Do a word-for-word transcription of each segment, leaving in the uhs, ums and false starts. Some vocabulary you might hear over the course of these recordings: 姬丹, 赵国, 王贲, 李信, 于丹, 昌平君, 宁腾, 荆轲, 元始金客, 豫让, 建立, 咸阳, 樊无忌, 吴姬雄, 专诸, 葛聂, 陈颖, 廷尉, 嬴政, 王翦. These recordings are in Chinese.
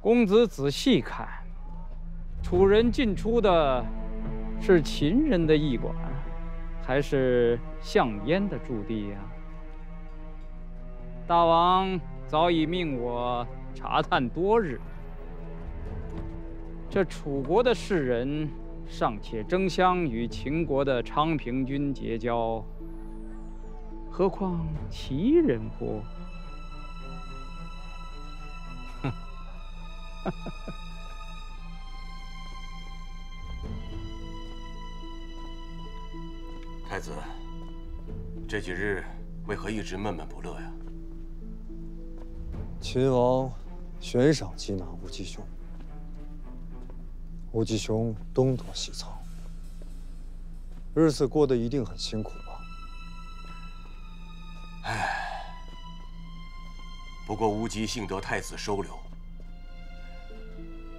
公子仔细看，楚人进出的是秦人的驿馆，还是项燕的驻地呀？大王早已命我查探多日，这楚国的士人尚且争相与秦国的昌平君结交，何况齐人乎？ 太子，这几日为何一直闷闷不乐呀？秦王悬赏缉拿吴姬雄，吴姬雄东躲西藏，日子过得一定很辛苦吧？唉，不过吴姬幸得太子收留。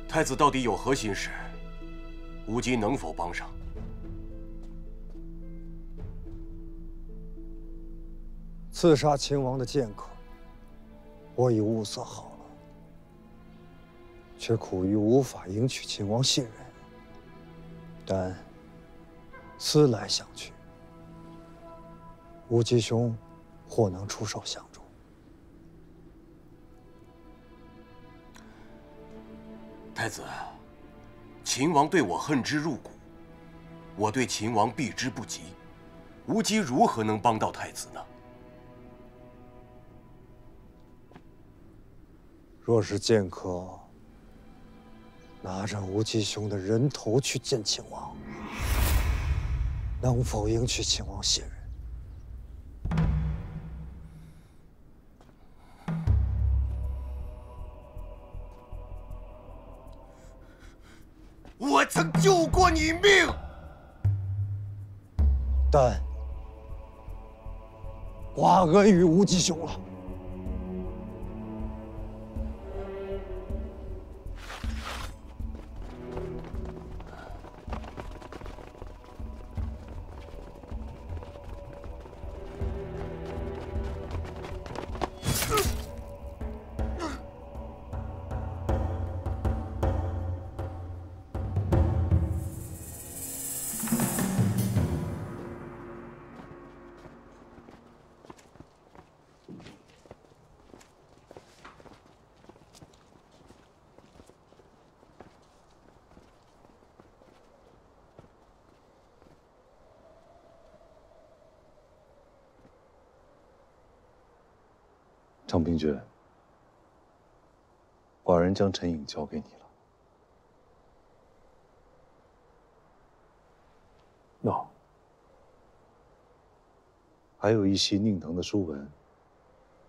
太子到底有何心事？无极能否帮上？刺杀秦王的剑客，我已物色好了，却苦于无法赢取秦王信任。但思来想去，无极兄或能出手相助。 太子，秦王对我恨之入骨，我对秦王避之不及，无极如何能帮到太子呢？若是剑客拿着无极兄的人头去见秦王，能否赢取秦王信任？ 我曾救过你命，但寡恩于无极兄了。昌平君，寡人将陈颖交给你了。喏，还有一些宁腾的书文，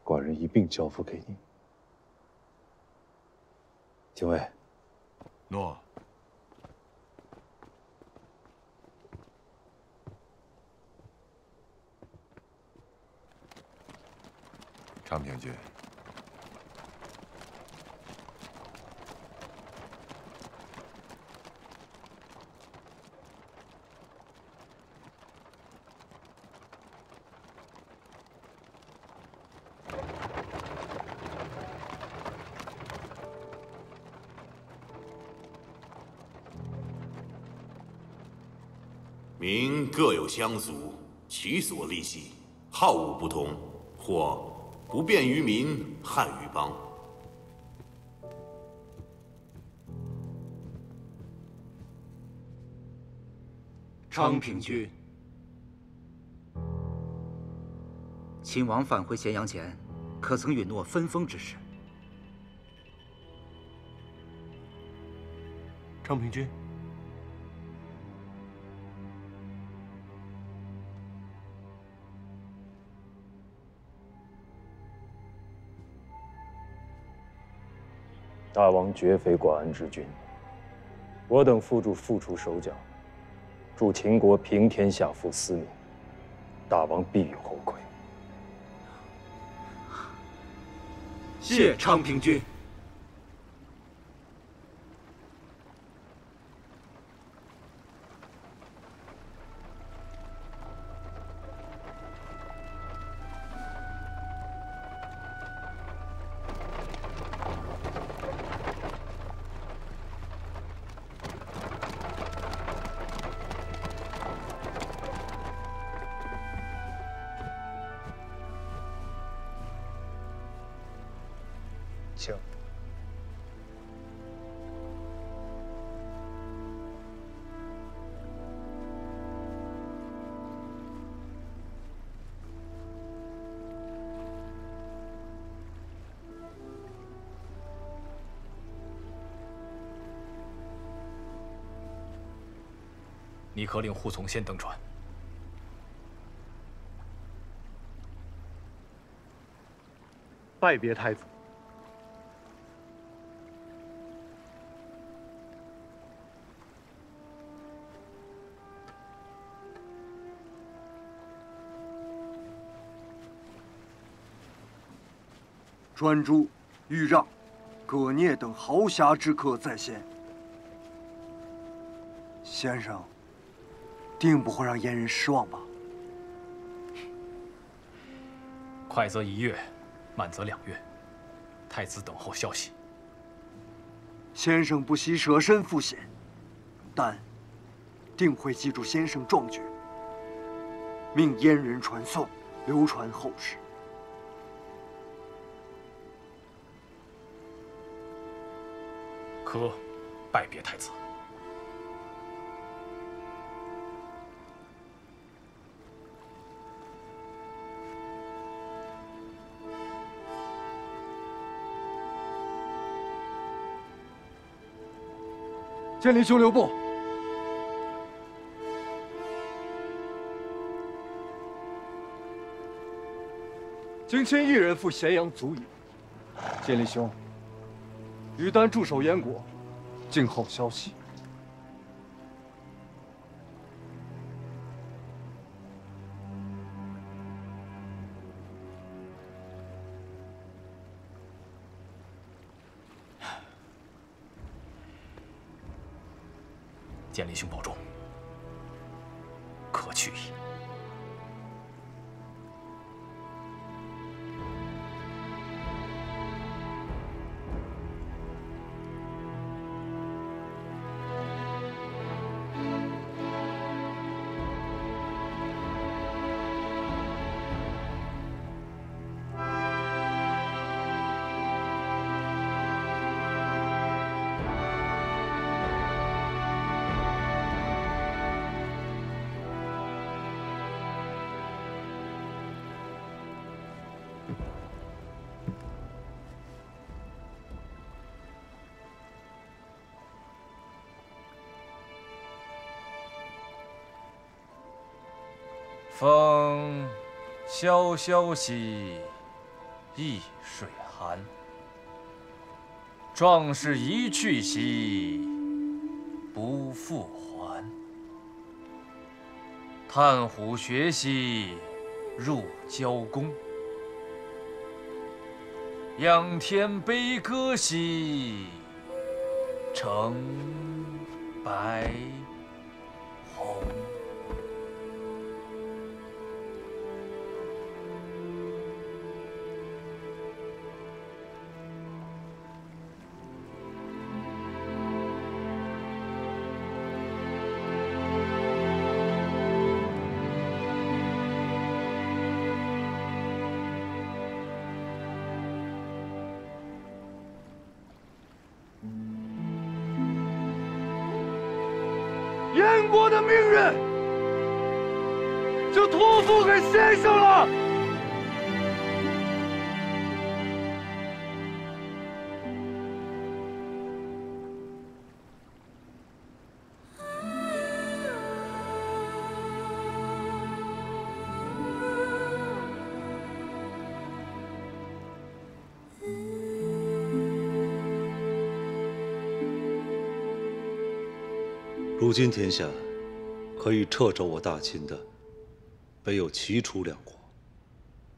寡人一并交付给你。廷尉，诺。 昌平君，民各有乡俗，其所利习，好恶不同，或 不便于民，害于邦。昌平君，秦王返回咸阳前，可曾允诺分封之事？昌平君，大王绝非寡恩之君，我等付诸付出手脚，助秦国平天下、扶私民，大王必有后愧。谢昌平君。情。你可领护从先登船。 拜别太子。专诸、豫让、葛聂等豪侠之客在先，先生定不会让燕人失望吧？快则一月。 慢则两月，太子等候消息。先生不惜舍身赴险，但定会记住先生壮举，命燕人传颂，流传后世。科，拜别太子。 建立修留部。荆亲一人赴咸阳足矣。建立兄，于丹驻守燕国，静候消息。建林兄保重，可去矣。风萧萧兮易水寒，壮士一去兮不复还。探虎穴兮入蛟宫，仰天悲歌兮成白虹。 燕国的命运就托付给先生了。如今天下，可以掣肘我大秦的，唯有齐楚两国。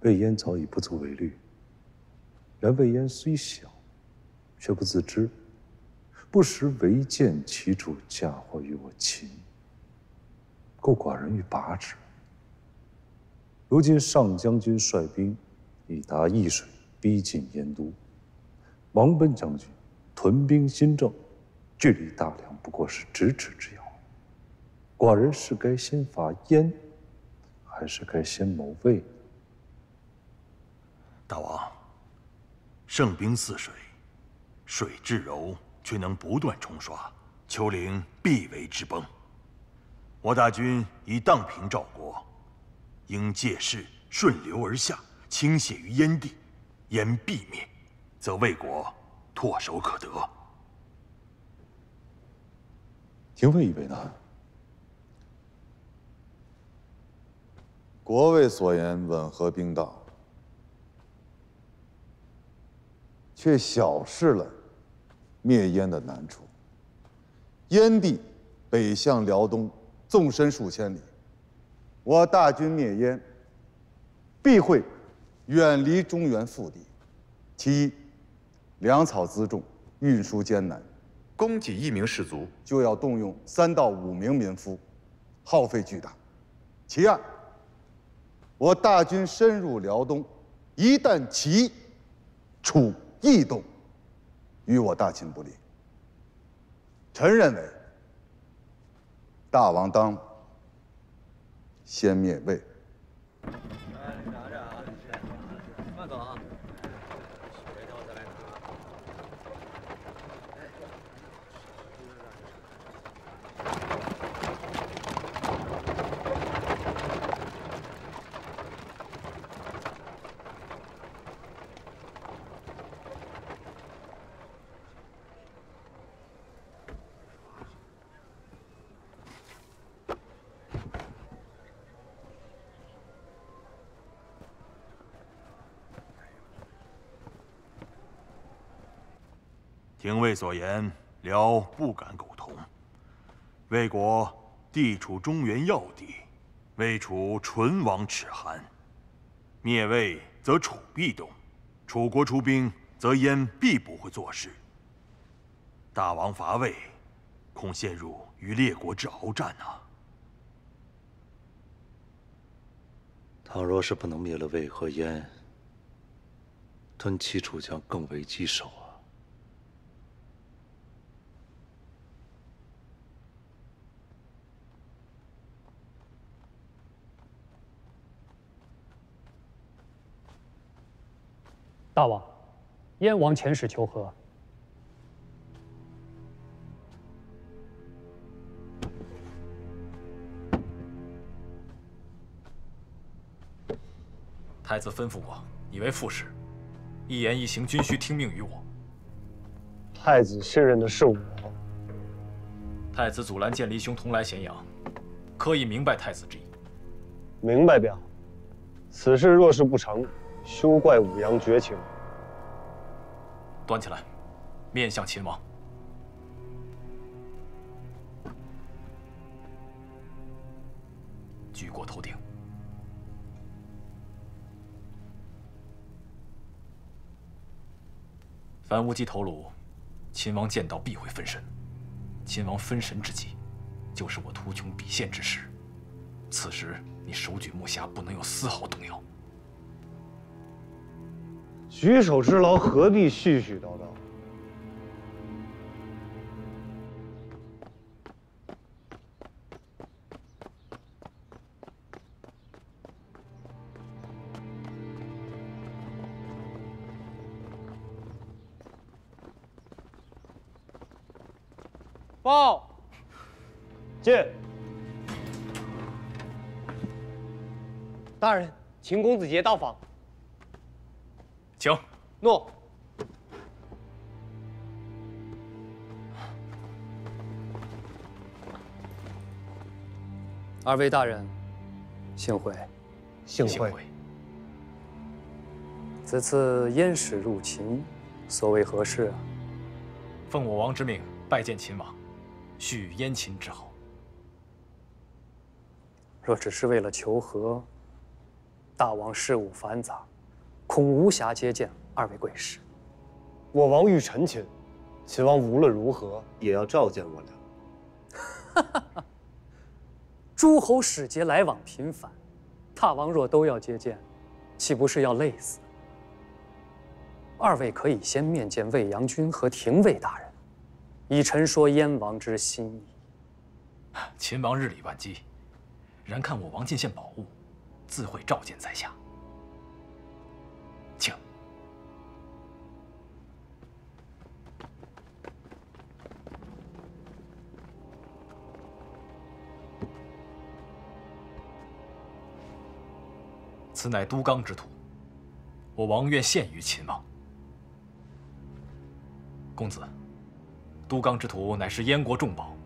魏燕早已不足为虑，然魏燕虽小，却不自知，不时违建齐楚，嫁祸于我秦，构寡人于拔之。如今上将军率兵已达易水，逼近燕都；王贲将军屯兵新郑。 距离大梁不过是咫尺之遥，寡人是该先伐燕，还是该先谋魏？大王，盛兵泗水水至柔，却能不断冲刷，丘陵必为之崩。我大军以荡平赵国，应借势顺流而下，倾泻于燕地，燕必灭，则魏国唾手可得。廷尉以为呢？ 国尉所言吻合兵道，却小视了灭燕的难处。燕地北向辽东，纵深数千里，我大军灭燕，必会远离中原腹地。其一，粮草辎重运输艰难，供给一名士卒就要动用三到五名民夫，耗费巨大。其二， 我大军深入辽东，一旦齐、楚异动，与我大秦不利。臣认为，大王当先灭魏。慢走啊！回头再来拿。 廷尉所言，辽不敢苟同。魏国地处中原要地，魏楚唇亡齿寒。灭魏则楚必动，楚国出兵则燕必不会做事。大王伐魏，恐陷入与列国之鏖战呐、啊。倘若是不能灭了魏和燕，吞齐楚将更为棘手。 大王，燕王遣使求和。太子吩咐我，你为副使，一言一行均需听命于我。太子信任的是我。太子阻拦建离兄同来咸阳，可以明白太子之意。明白表。此事若是不成。 休怪武阳绝情。端起来，面向秦王。举过头顶。凡无极头颅，秦王见到必会分神。秦王分神之际，就是我图穷匕现之时。此时你手举目下，不能有丝毫动摇。 举手之劳，何必絮絮叨叨？报，进。大人，秦公子杰到访。 请诺。二位大人，幸会。幸会。此次燕使入秦，所谓何事啊？奉我王之命，拜见秦王，续燕秦之好。若只是为了求和，大王事务繁杂。 恐无暇接见二位贵使。我王欲陈秦，秦王无论如何也要召见我俩。诸侯使节来往频繁，大王若都要接见，岂不是要累死？二位可以先面见魏阳君和廷尉大人，以陈说燕王之心意。秦王日理万机，然看我王进献宝物，自会召见在下。 请。此乃都纲之徒，我王愿献于秦王。公子，都纲之徒乃是燕国重宝，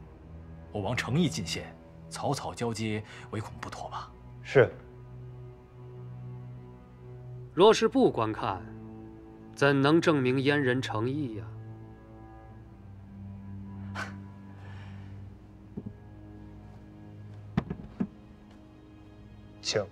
我王诚意进献，草草交接，唯恐不妥吧？是。若是不观看，怎能证明燕人诚意呀？ 请。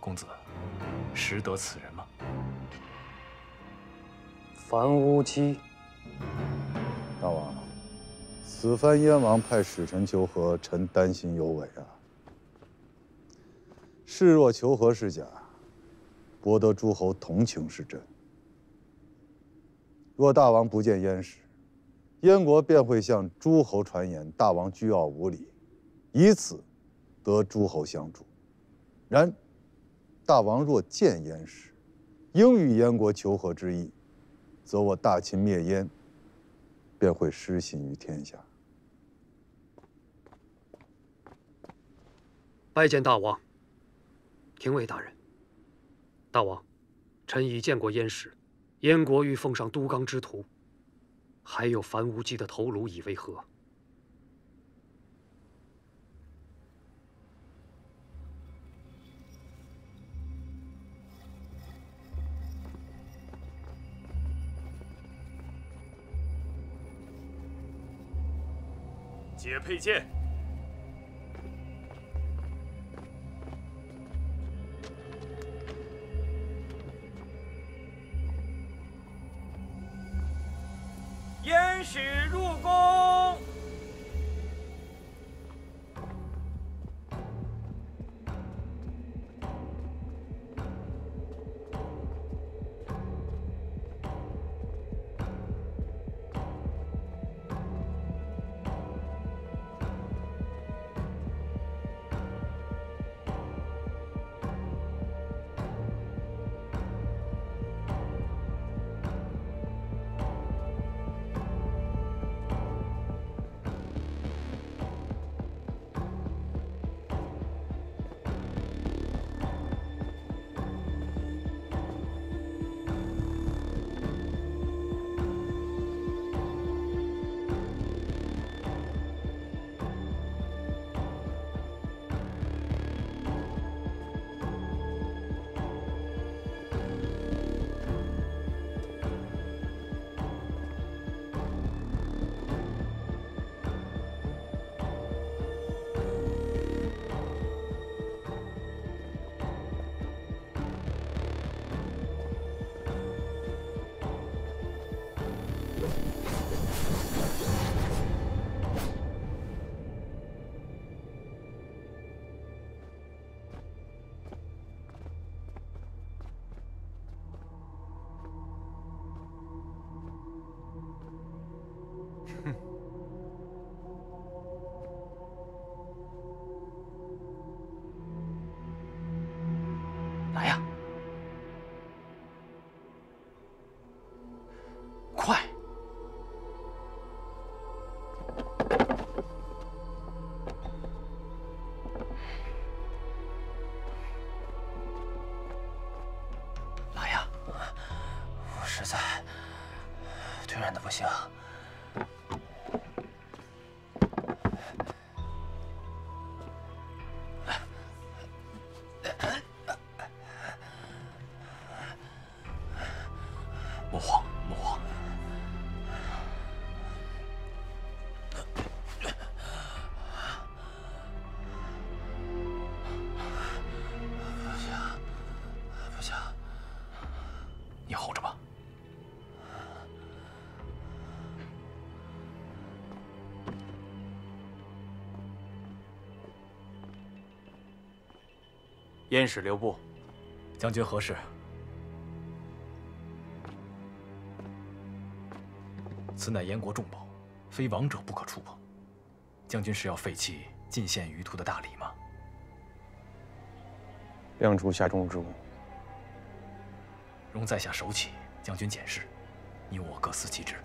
公子，识得此人吗？樊乌鸡。大王。 此番燕王派使臣求和，臣担心有违啊。示弱求和是假，博得诸侯同情是真。若大王不见燕使，燕国便会向诸侯传言大王倨傲无礼，以此得诸侯相助。然，大王若见燕使，应与燕国求和之意，则我大秦灭燕。 便会失信于天下。拜见大王，廷尉大人。大王，臣已见过燕使，燕国欲奉上都纲之徒，还有樊无忌的头颅以为和。解佩剑。燕使入宫。行，莫慌，莫慌。不行，不行，你吼着吧。 燕使留步，将军何事？此乃燕国重宝，非王者不可触碰。将军是要废弃进献于途的大礼吗？亮出下中之物，容在下手起，将军检视，你我各司其职。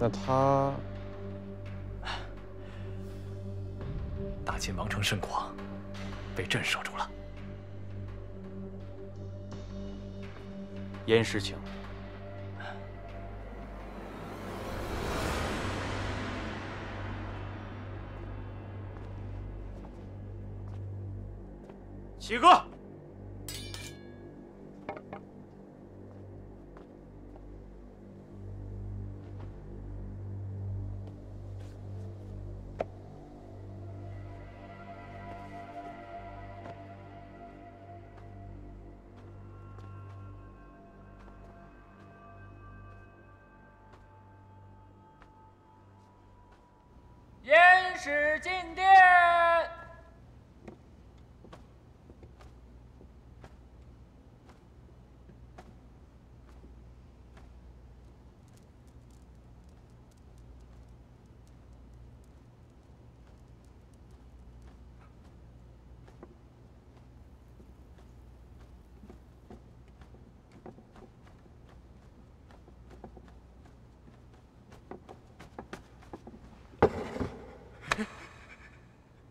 那他，大秦王城甚广，被朕射住了。燕师请。起歌。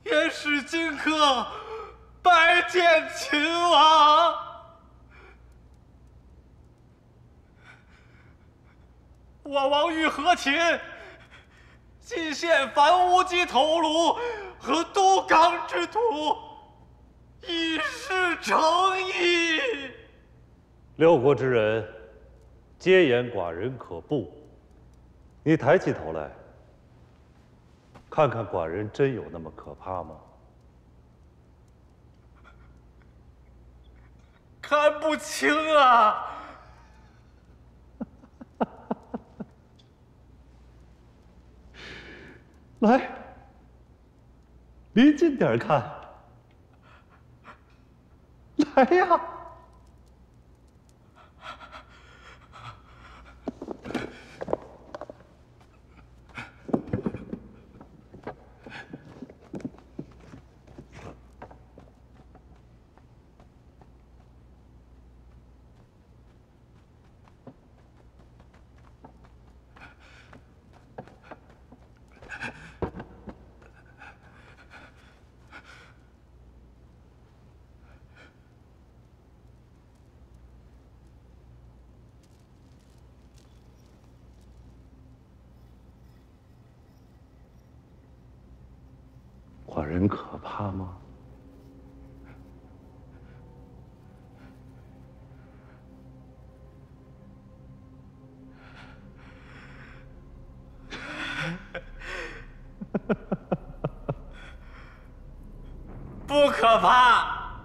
元始金客，拜见秦王。我王欲和秦，进献樊无机头颅和都岗之徒，以示诚意。六国之人，皆言寡人可怖。你抬起头来。 看看寡人真有那么可怕吗？看不清啊！来，离近点看。来呀！寡人可怕吗？不可怕。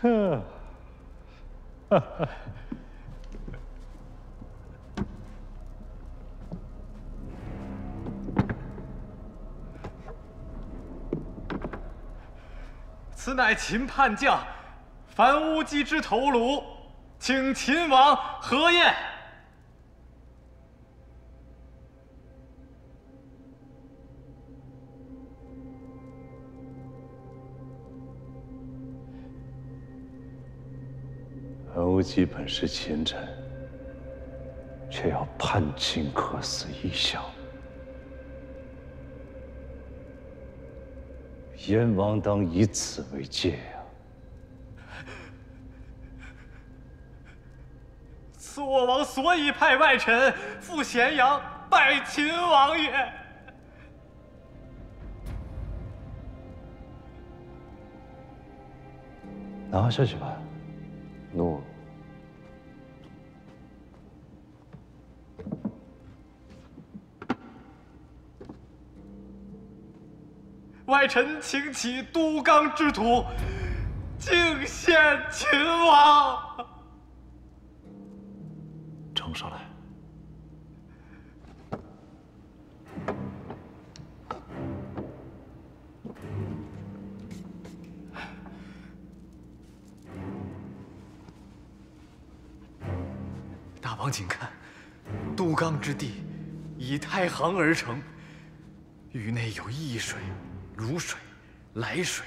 哈，哈哈。 此乃秦叛将樊无机之头颅，请秦王何晏。樊无机本是秦臣，却要叛秦可死异乡。 燕王当以此为戒呀！此我王所以派外臣赴咸阳，拜秦王爷。 拿回去去吧，奴。外臣请起都纲之徒，敬献秦王。呈上来。 王景看，都纲之地，以太行而成，域内有易水、汝水、涞水、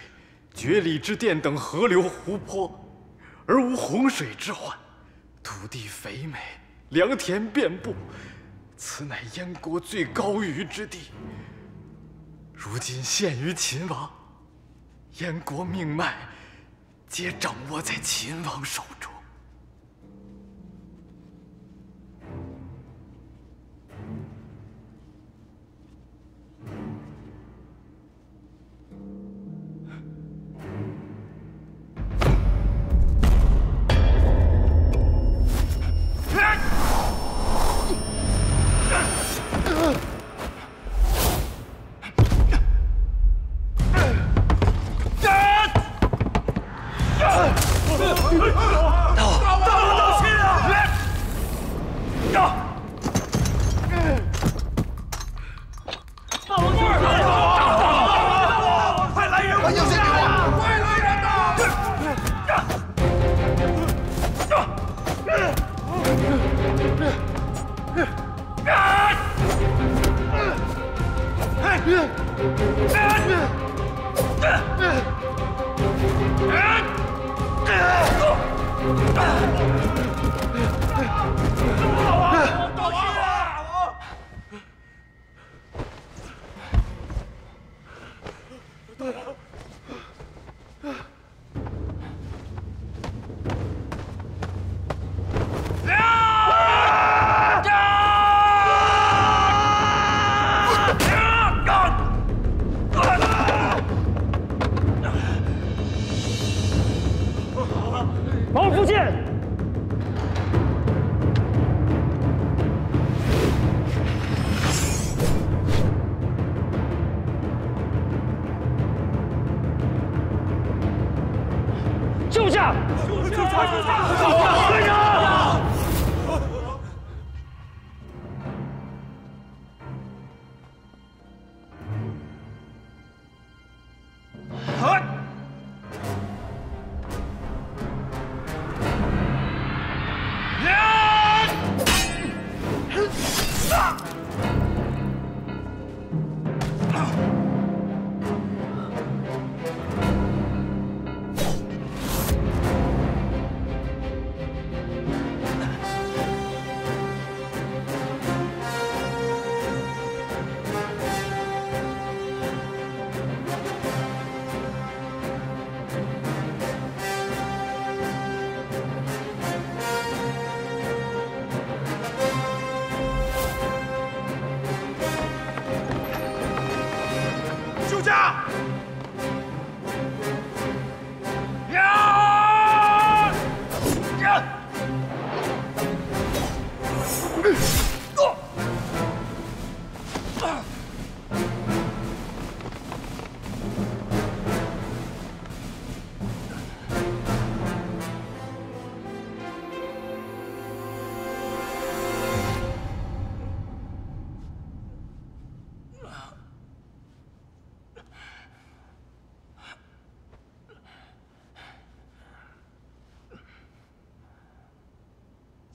决里之澱等河流湖泊，而无洪水之患。土地肥美，良田遍布，此乃燕国最高于之地。如今陷于秦王，燕国命脉皆掌握在秦王手中。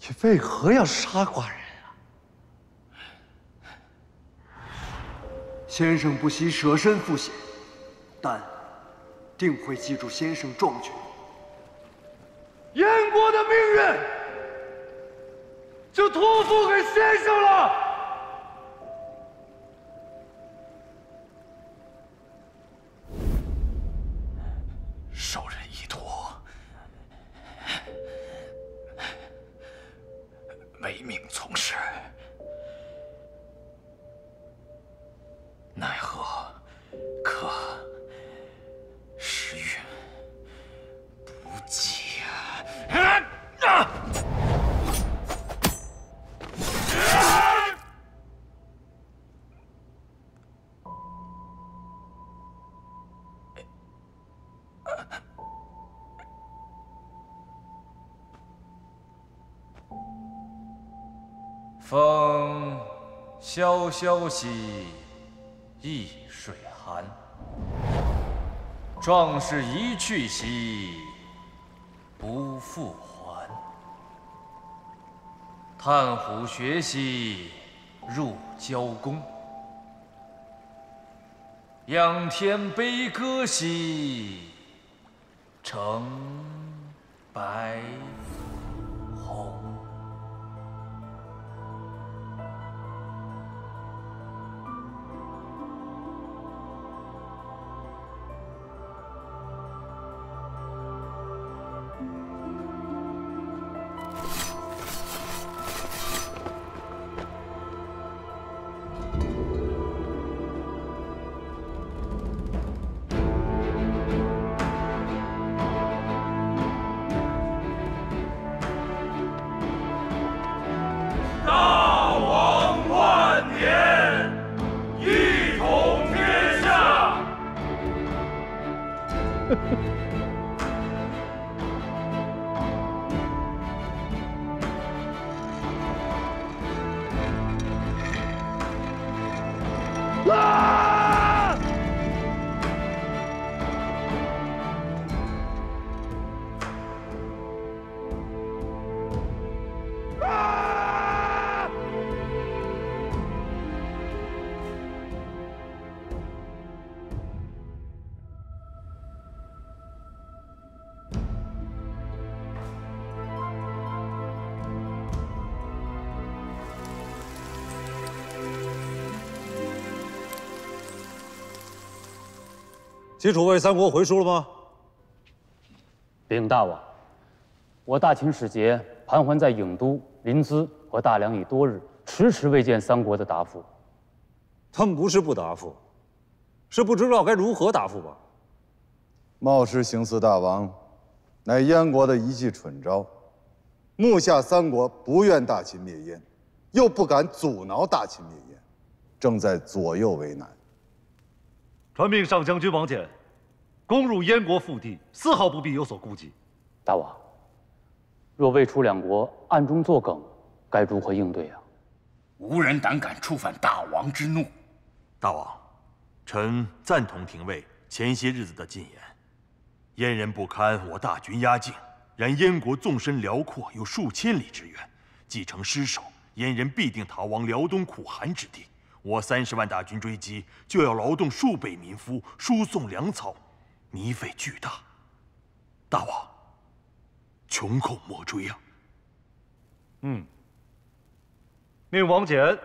你为何要杀寡人啊？先生不惜舍身赴险，但定会记住先生壮举。燕国的命运就托付给先生了。受人以托。 为命从事，风萧萧兮易水寒，壮士一去兮不复还。探虎穴兮入蛟宫，仰天悲歌兮成白虹。 齐楚魏三国回书了吗？禀大王，我大秦使节盘桓在郢都、临淄和大梁已多日，迟迟未见三国的答复。他们不是不答复，是不知道该如何答复吧？冒失行刺大王，乃燕国的一记蠢招。目下三国不愿大秦灭燕，又不敢阻挠大秦灭燕，正在左右为难。 传命上将军王翦，攻入燕国腹地，丝毫不必有所顾忌。大王，若魏楚两国暗中作梗，该如何应对啊？无人胆敢触犯大王之怒。大王，臣赞同廷尉前些日子的进言。燕人不堪我大军压境，然燕国纵深辽阔，有数千里之远，既成失守，燕人必定逃亡辽东苦寒之地。 我三十万大军追击，就要劳动数倍民夫，输送粮草，糜费巨大。大王，穷寇莫追啊！嗯，命王翦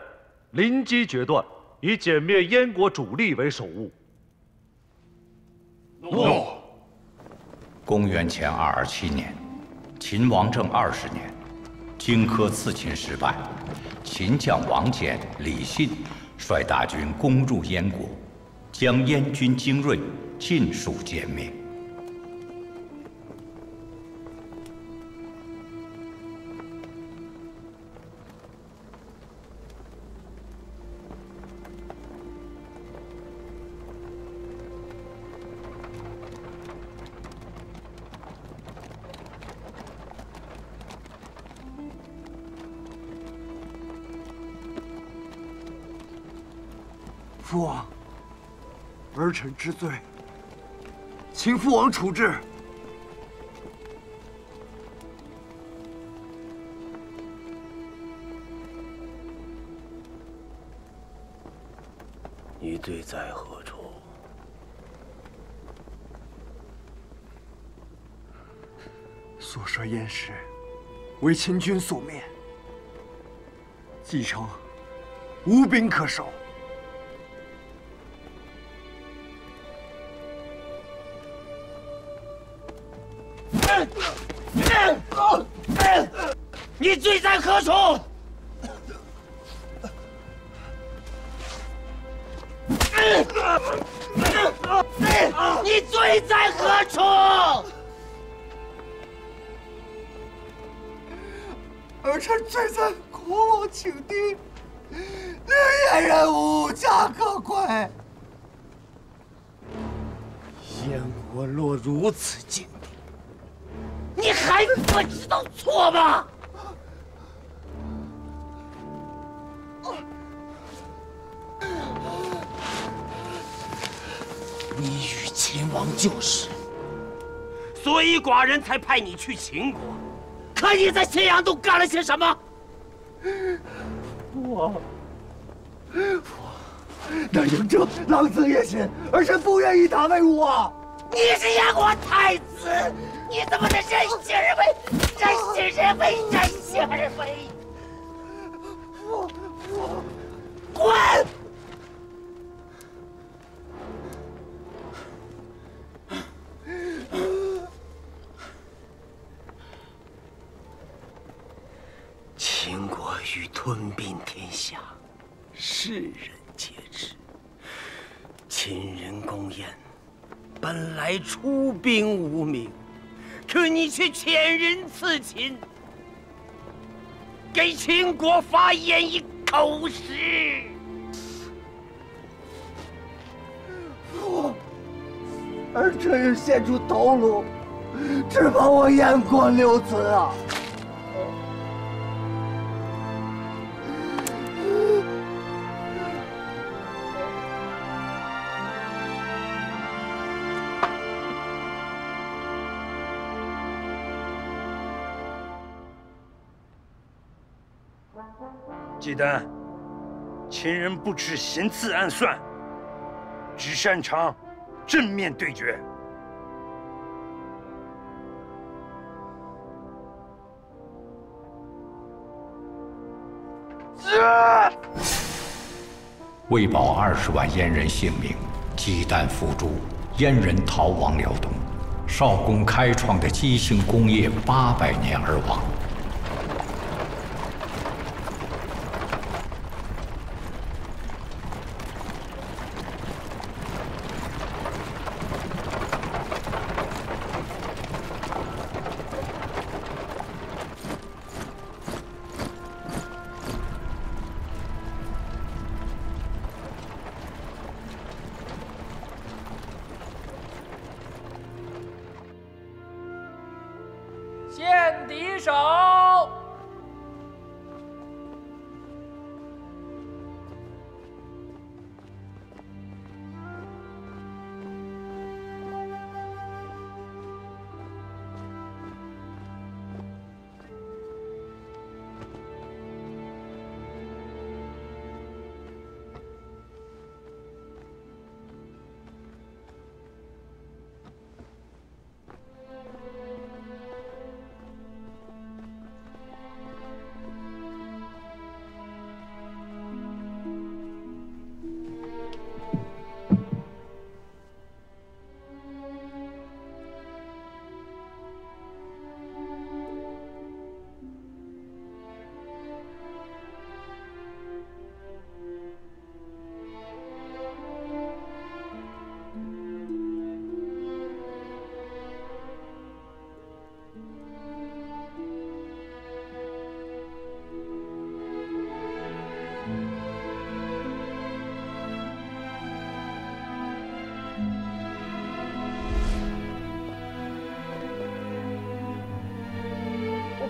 临机决断，以歼灭燕国主力为首务。诺。公元前二二七年，秦王政二十年，荆轲刺秦失败，秦将王翦、李信。 率大军攻入燕国，将燕军精锐尽数歼灭。父王，儿臣知罪，请父王处置。你罪在何处？所率燕师为秦军所灭，既城无兵可守。 你罪在何处？你罪在何处？儿臣罪在狂妄轻敌，令燕人无家可归。燕国落如此境地，你还不知道错吗？你与秦王旧识，所以寡人才派你去秦国。可你在咸阳洞干了些什么？我，我哪有这狼子野心，而是不愿意打魏武啊！你是燕国太子，你怎么能任性而为？任性而为，任性而为！我我滚！ 秦国欲吞并天下，世人皆知。秦人公彦本来出兵无名，可你却遣人刺秦，给秦国发言一口实。我，儿臣也献出头颅，只保我燕国六子啊！ 季丹，秦人不耻行刺暗算，只擅长正面对决。为保二十万燕人性命，姬旦伏诛，燕人逃亡辽东，少公开创的姬姓工业八百年而亡。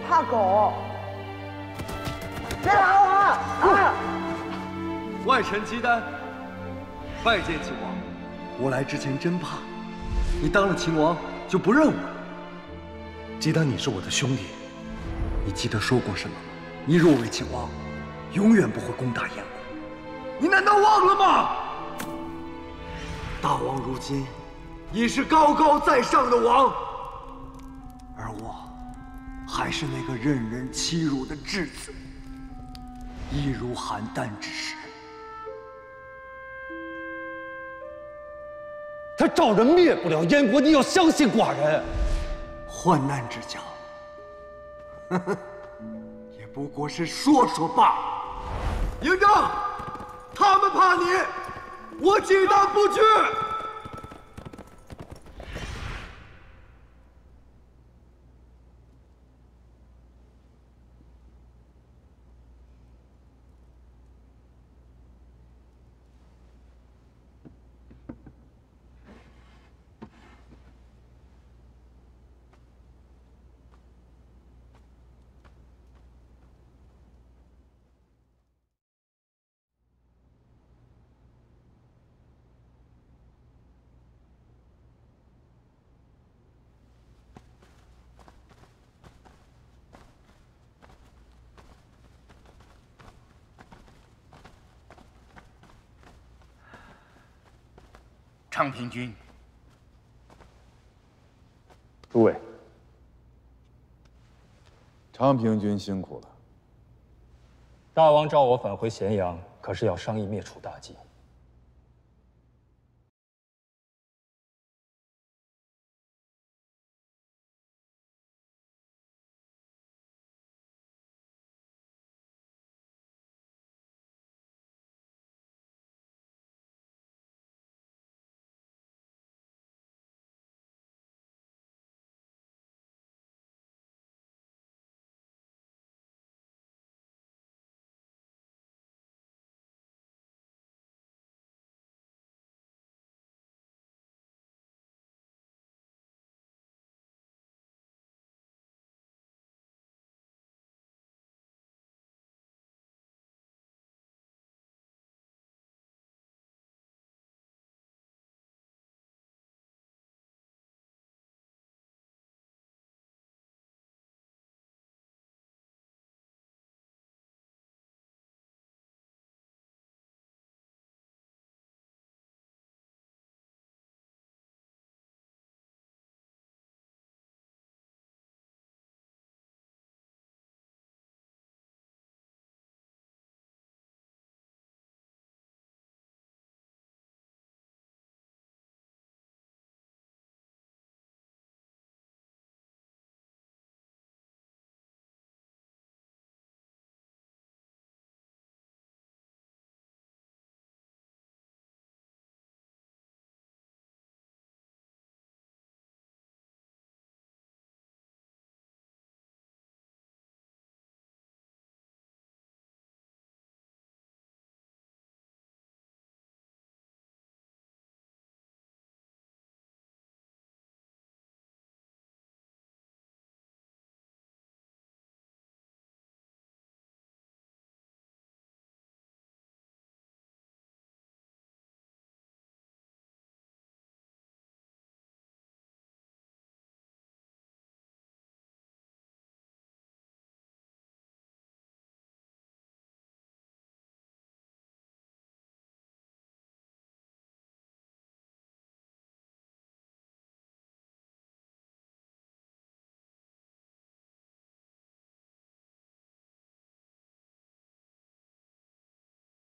怕狗！别打我！啊！外臣姬丹，拜见秦王。我来之前真怕，你当了秦王就不认我了。姬丹，你是我的兄弟，你记得说过什么吗？你若为秦王，永远不会攻打燕国。你难道忘了吗？大王如今已是高高在上的王，而我。 还是那个任人欺辱的质子，一如邯郸之时，他赵人灭不了燕国，你要相信寡人。患难之交，呵呵，也不过是说说罢了。营长，他们怕你，我岂当不惧？昌平君，诸位，昌平君辛苦了。大王召我返回咸阳，可是要商议灭除大计。